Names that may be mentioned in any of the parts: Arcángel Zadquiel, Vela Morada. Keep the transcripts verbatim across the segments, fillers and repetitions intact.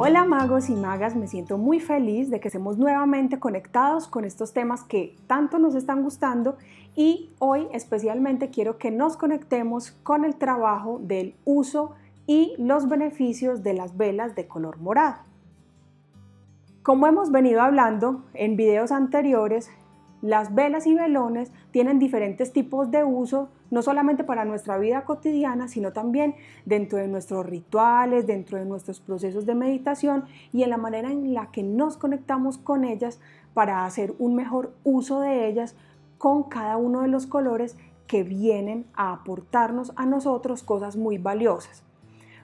Hola magos y magas, me siento muy feliz de que estemos nuevamente conectados con estos temas que tanto nos están gustando y hoy especialmente quiero que nos conectemos con el trabajo del uso y los beneficios de las velas de color morado. Como hemos venido hablando en videos anteriores, las velas y velones tienen diferentes tipos de uso, no solamente para nuestra vida cotidiana, sino también dentro de nuestros rituales, dentro de nuestros procesos de meditación y en la manera en la que nos conectamos con ellas para hacer un mejor uso de ellas con cada uno de los colores que vienen a aportarnos a nosotros cosas muy valiosas.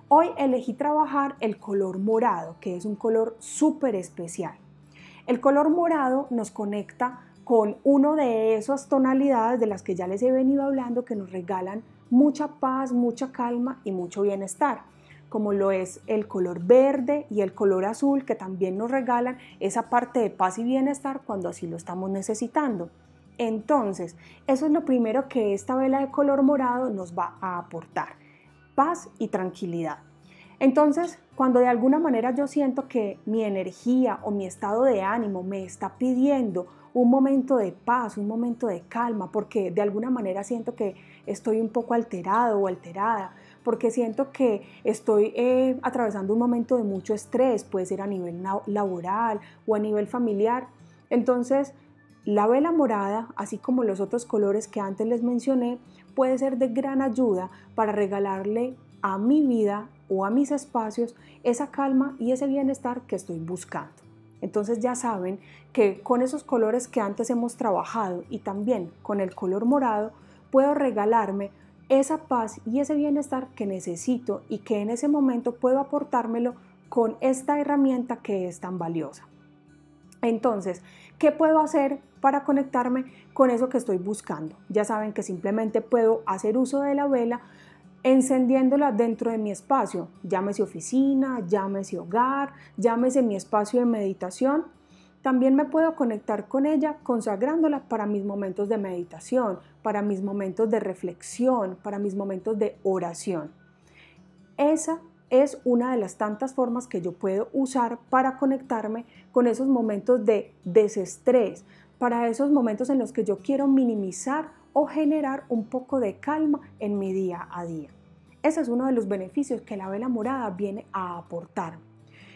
Hoy elegí trabajar el color morado, que es un color súper especial. El color morado nos conecta con una de esas tonalidades de las que ya les he venido hablando que nos regalan mucha paz, mucha calma y mucho bienestar, como lo es el color verde y el color azul, que también nos regalan esa parte de paz y bienestar cuando así lo estamos necesitando. Entonces, eso es lo primero que esta vela de color morado nos va a aportar, paz y tranquilidad. Entonces, cuando de alguna manera yo siento que mi energía o mi estado de ánimo me está pidiendo un momento de paz, un momento de calma, porque de alguna manera siento que estoy un poco alterado o alterada, porque siento que estoy eh, atravesando un momento de mucho estrés, puede ser a nivel laboral o a nivel familiar. Entonces, la vela morada, así como los otros colores que antes les mencioné, puede ser de gran ayuda para regalarle a mi vida o a mis espacios esa calma y ese bienestar que estoy buscando. Entonces ya saben que con esos colores que antes hemos trabajado y también con el color morado puedo regalarme esa paz y ese bienestar que necesito y que en ese momento puedo aportármelo con esta herramienta que es tan valiosa. Entonces, ¿qué puedo hacer para conectarme con eso que estoy buscando? Ya saben que simplemente puedo hacer uso de la vela encendiéndola dentro de mi espacio, llámese oficina, llámese hogar, llámese mi espacio de meditación. También me puedo conectar con ella consagrándola para mis momentos de meditación, para mis momentos de reflexión, para mis momentos de oración. Esa es una de las tantas formas que yo puedo usar para conectarme con esos momentos de desestrés, para esos momentos en los que yo quiero minimizar o generar un poco de calma en mi día a día. Ese es uno de los beneficios que la vela morada viene a aportar.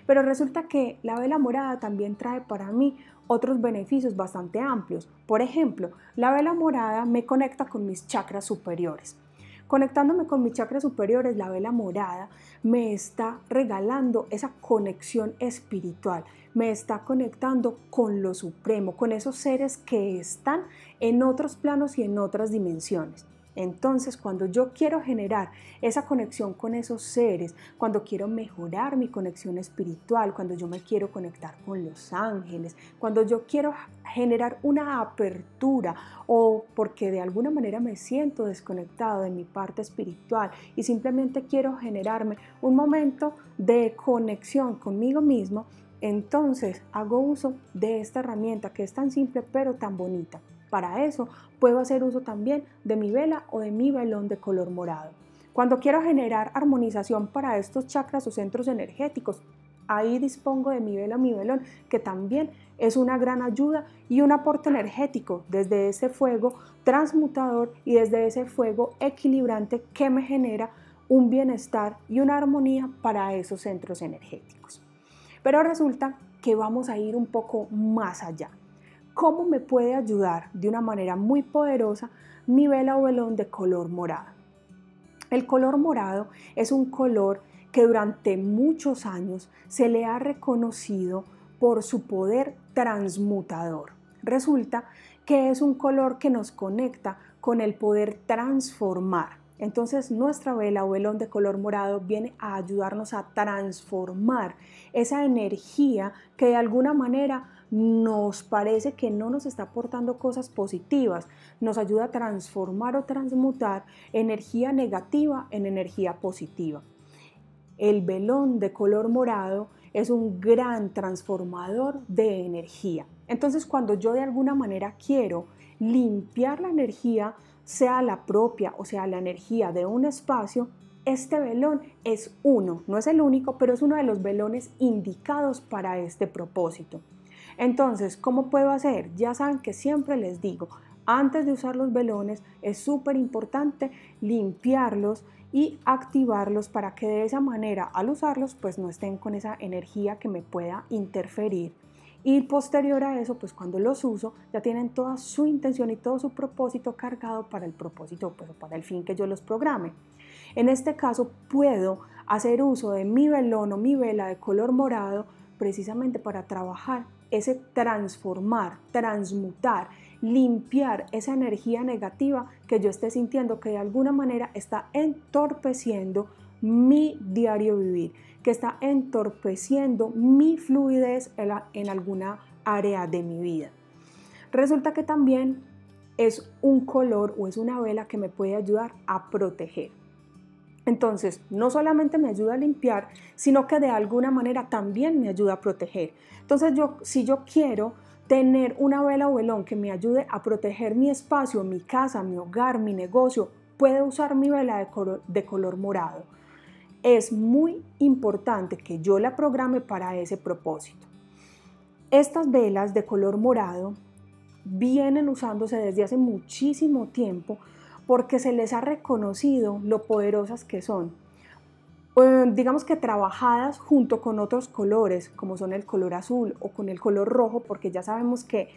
Pero resulta que la vela morada también trae para mí otros beneficios bastante amplios. Por ejemplo, la vela morada me conecta con mis chakras superiores. Conectándome con mis chakras superiores, la vela morada me está regalando esa conexión espiritual, me está conectando con lo supremo, con esos seres que están en otros planos y en otras dimensiones. Entonces, cuando yo quiero generar esa conexión con esos seres, cuando quiero mejorar mi conexión espiritual, cuando yo me quiero conectar con los ángeles, cuando yo quiero generar una apertura o porque de alguna manera me siento desconectado de mi parte espiritual y simplemente quiero generarme un momento de conexión conmigo mismo, entonces hago uso de esta herramienta que es tan simple pero tan bonita. Para eso puedo hacer uso también de mi vela o de mi velón de color morado. Cuando quiero generar armonización para estos chakras o centros energéticos, ahí dispongo de mi vela o mi velón, que también es una gran ayuda y un aporte energético desde ese fuego transmutador y desde ese fuego equilibrante que me genera un bienestar y una armonía para esos centros energéticos. Pero resulta que vamos a ir un poco más allá. ¿Cómo me puede ayudar de una manera muy poderosa mi vela o velón de color morado? El color morado es un color que durante muchos años se le ha reconocido por su poder transmutador. Resulta que es un color que nos conecta con el poder transformar. Entonces nuestra vela o velón de color morado viene a ayudarnos a transformar esa energía que de alguna manera nos parece que no nos está aportando cosas positivas, nos ayuda a transformar o transmutar energía negativa en energía positiva. El velón de color morado es un gran transformador de energía. Entonces, cuando yo de alguna manera quiero limpiar la energía, sea la propia o sea la energía de un espacio, este velón es uno, no es el único, pero es uno de los velones indicados para este propósito. Entonces, ¿cómo puedo hacer? Ya saben que siempre les digo, antes de usar los velones es súper importante limpiarlos y activarlos para que de esa manera al usarlos pues no estén con esa energía que me pueda interferir. Y posterior a eso, pues cuando los uso, ya tienen toda su intención y todo su propósito cargado para el propósito, pues para el fin que yo los programe. En este caso, puedo hacer uso de mi velón o mi vela de color morado precisamente para trabajar ese transformar, transmutar, limpiar esa energía negativa que yo esté sintiendo que de alguna manera está entorpeciendo mi diario vivir, que está entorpeciendo mi fluidez en, la, en alguna área de mi vida. Resulta que también es un color o es una vela que me puede ayudar a proteger. Entonces, no solamente me ayuda a limpiar, sino que de alguna manera también me ayuda a proteger. Entonces, yo, si yo quiero tener una vela o velón que me ayude a proteger mi espacio, mi casa, mi hogar, mi negocio, puedo usar mi vela de color, de color morado. Es muy importante que yo la programe para ese propósito. Estas velas de color morado vienen usándose desde hace muchísimo tiempo, porque se les ha reconocido lo poderosas que son. Eh, digamos que trabajadas junto con otros colores, como son el color azul o con el color rojo, porque ya sabemos que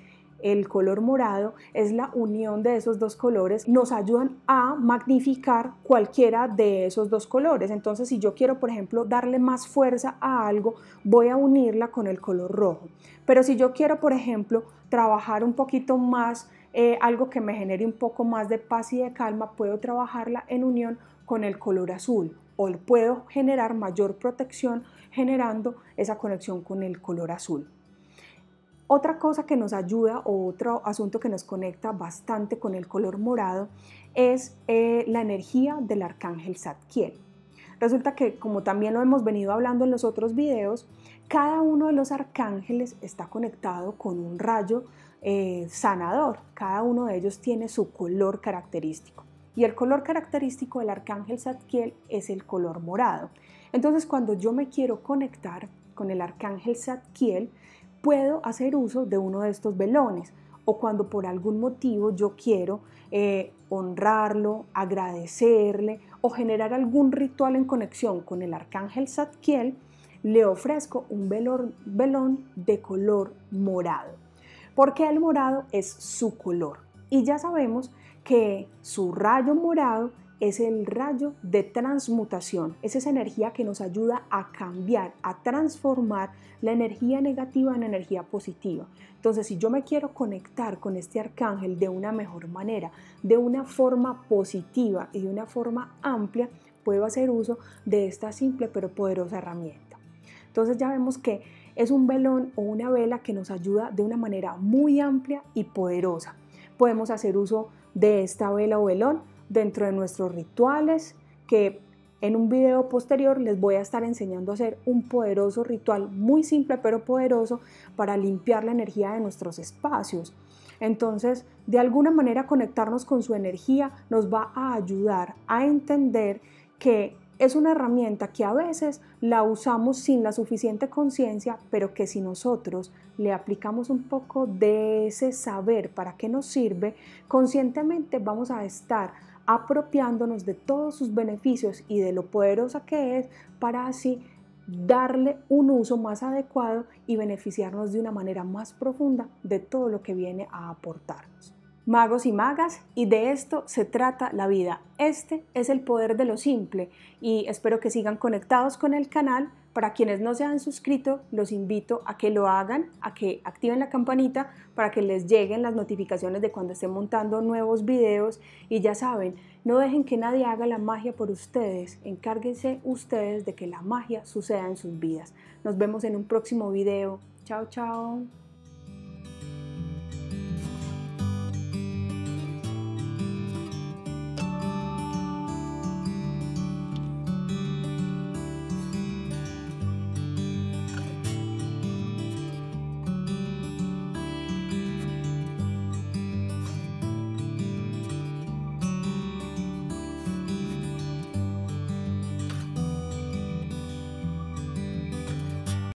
el color morado es la unión de esos dos colores, nos ayudan a magnificar cualquiera de esos dos colores. Entonces, si yo quiero, por ejemplo, darle más fuerza a algo, voy a unirla con el color rojo. Pero si yo quiero, por ejemplo, trabajar un poquito más Eh, algo que me genere un poco más de paz y de calma, puedo trabajarla en unión con el color azul, o puedo generar mayor protección generando esa conexión con el color azul. Otra cosa que nos ayuda o otro asunto que nos conecta bastante con el color morado es eh, la energía del Arcángel Zadquiel. Resulta que, como también lo hemos venido hablando en los otros videos, cada uno de los arcángeles está conectado con un rayo Eh, sanador. Cada uno de ellos tiene su color característico, y el color característico del Arcángel Zadquiel es el color morado. Entonces, cuando yo me quiero conectar con el Arcángel Zadquiel, puedo hacer uso de uno de estos velones, o cuando por algún motivo yo quiero eh, honrarlo, agradecerle o generar algún ritual en conexión con el Arcángel Zadquiel, le ofrezco un velón, velón de color morado, porque el morado es su color y ya sabemos que su rayo morado es el rayo de transmutación, es esa energía que nos ayuda a cambiar, a transformar la energía negativa en energía positiva. Entonces, si yo me quiero conectar con este arcángel de una mejor manera, de una forma positiva y de una forma amplia, puedo hacer uso de esta simple pero poderosa herramienta. Entonces, ya vemos que es un velón o una vela que nos ayuda de una manera muy amplia y poderosa. Podemos hacer uso de esta vela o velón dentro de nuestros rituales, que en un video posterior les voy a estar enseñando a hacer un poderoso ritual, muy simple pero poderoso, para limpiar la energía de nuestros espacios. Entonces, de alguna manera, conectarnos con su energía nos va a ayudar a entender que es una herramienta que a veces la usamos sin la suficiente conciencia, pero que si nosotros le aplicamos un poco de ese saber para qué nos sirve, conscientemente vamos a estar apropiándonos de todos sus beneficios y de lo poderosa que es, para así darle un uso más adecuado y beneficiarnos de una manera más profunda de todo lo que viene a aportarnos. Magos y magas, y de esto se trata la vida. Este es el poder de lo simple, y espero que sigan conectados con el canal. Para quienes no se han suscrito, los invito a que lo hagan, a que activen la campanita para que les lleguen las notificaciones de cuando estén montando nuevos videos. Y ya saben, no dejen que nadie haga la magia por ustedes, encárguense ustedes de que la magia suceda en sus vidas. Nos vemos en un próximo video. Chao, chao.